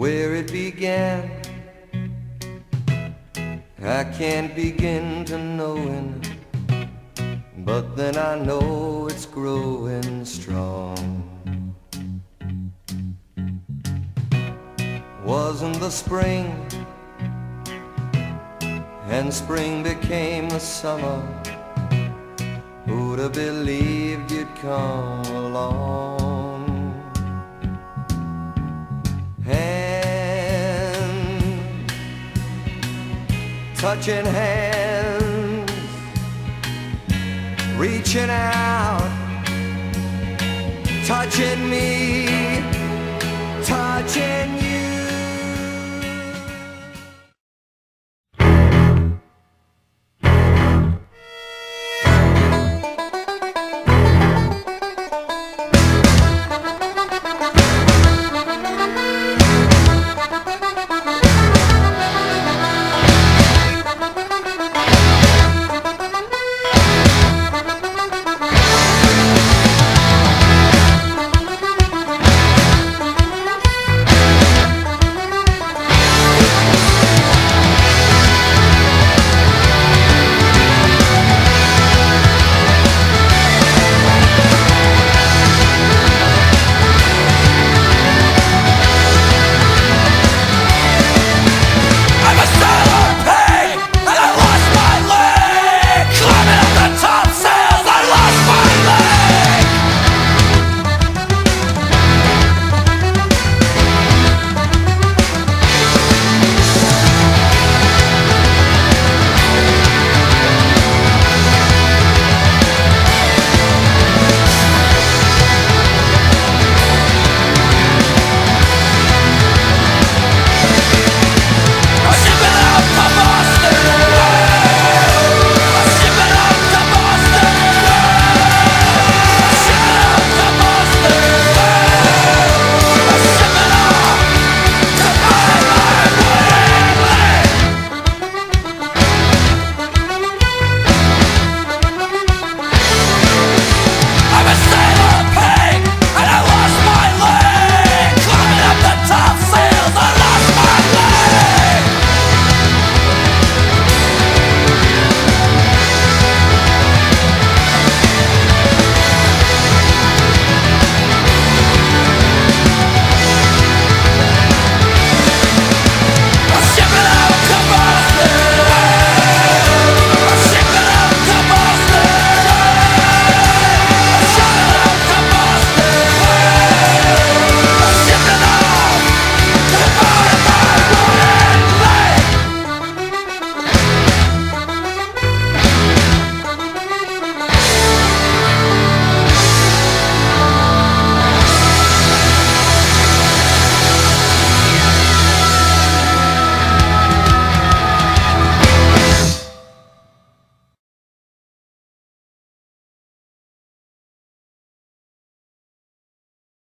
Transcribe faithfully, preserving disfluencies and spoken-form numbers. where it began. I can't begin to knowing, but then I know it's growing strong. Wasn't the spring, and spring became the summer. Who'd have believed you'd come along? Hands, touching hands, reaching out, touching me.